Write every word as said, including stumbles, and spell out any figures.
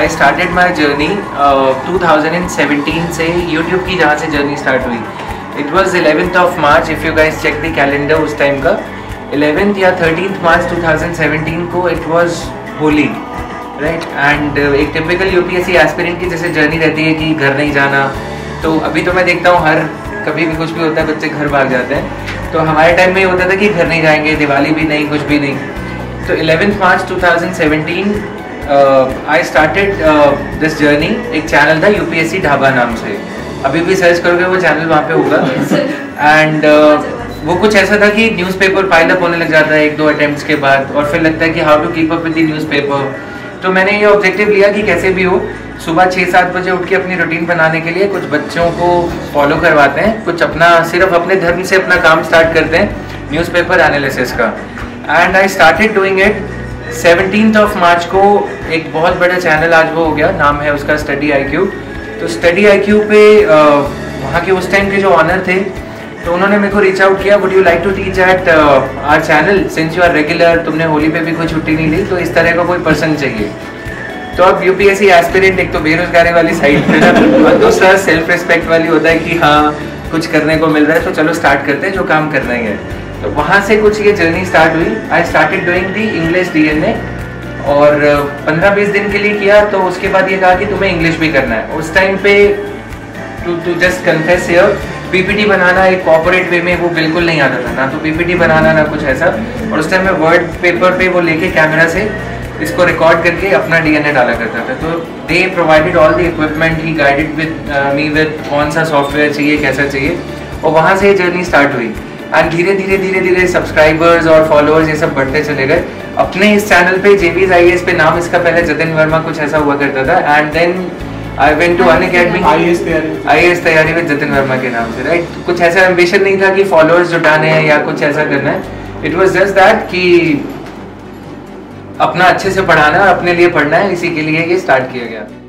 I started my journey two thousand seventeen से, YouTube की जहाँ से जर्नी स्टार्ट हुई। It was eleventh of March, if you guys check the calendar उस time का eleventh या thirteenth March two thousand seventeen को। It was Holi, right. And एक टिपिकल यूपीएससी एस्पिरेंट की जैसे जर्नी रहती है कि घर नहीं जाना, तो अभी तो मैं देखता हूँ हर कभी भी कुछ भी होता है बच्चे घर भाग जाते हैं, तो हमारे टाइम में ये होता था कि घर नहीं जाएंगे, दिवाली भी नहीं, कुछ भी नहीं। तो eleventh March two thousand seventeen I started this journey. एक चैनल था यूपीएससी ढाबा नाम से, अभी भी सर्च करोगे वो चैनल वहाँ पे होगा। एंड uh, वो कुछ ऐसा था कि न्यूज़पेपर पाइल अप होने लग जाता है एक दो अटैम्प्ट्स के बाद, और फिर लगता है कि how to keep up with the newspaper. तो मैंने ये ऑब्जेक्टिव लिया कि कैसे भी हो सुबह छः सात बजे उठ के अपनी रूटीन बनाने के लिए कुछ बच्चों को फॉलो करवाते हैं, कुछ अपना सिर्फ अपने धर्म से अपना काम स्टार्ट करते हैं न्यूज़पेपर एनालिसिस का। And I started doing it seventeen of March को। एक बहुत बड़ा चैनल आज वो हो गया, नाम है उसका स्टडी आई क्यू। तो स्टडी आई क्यू पे वहाँ के उस टाइम के जो ऑनर थे, तो उन्होंने मेरे को रीच आउट किया, would you like to teach at our channel since you are regular, तुमने होली पे भी कोई छुट्टी नहीं ली, तो इस तरह का कोई पर्सन चाहिए। तो अब यूपीएससी एस्पिरेंट एक तो बेरोजगारी वाली साइड पे था, और दूसरा सेल्फ रिस्पेक्ट वाली होता है कि हाँ कुछ करने को मिल रहा है तो चलो स्टार्ट करते हैं जो काम करना है। तो वहाँ से कुछ ये जर्नी स्टार्ट हुई। I started doing the English D N A, और पंद्रह बीस दिन के लिए किया। तो उसके बाद ये कहा कि तुम्हें इंग्लिश भी करना है। उस टाइम पे to to just confess here, P P T बनाना एक कॉर्पोरेट वे में वो बिल्कुल नहीं आता था, ना तो पी पी टी बनाना ना कुछ ऐसा। और उस टाइम मैं वर्ड पेपर पे वो लेके कैमरा से इसको रिकॉर्ड करके अपना डी एन ए डाला करता था। तो they provided all the equipment, he guided with me with कौन सा सॉफ्टवेयर चाहिए, कैसा चाहिए, और वहाँ से जर्नी स्टार्ट हुई। एंड धीरे धीरे धीरे धीरे सब्सक्राइबर्स और फॉलोअर्स ये सब बढ़ते चले गए। अपने इस चैनल पर जेवीज आई ए एस पे नाम इसका पहले जतिन वर्मा कुछ ऐसा हुआ करता था। And then I went to Unacademy, I S तैयारी में जतिन वर्मा के नाम से, राइट। कुछ ऐसा एम्बिशन नहीं था कि फॉलोअर्स जुटाने हैं या कुछ ऐसा करना है। इट वॉज जस्ट दैट कि अपना अच्छे से पढ़ाना और अपने लिए पढ़ना है, इसी के लिए ये स्टार्ट किया गया।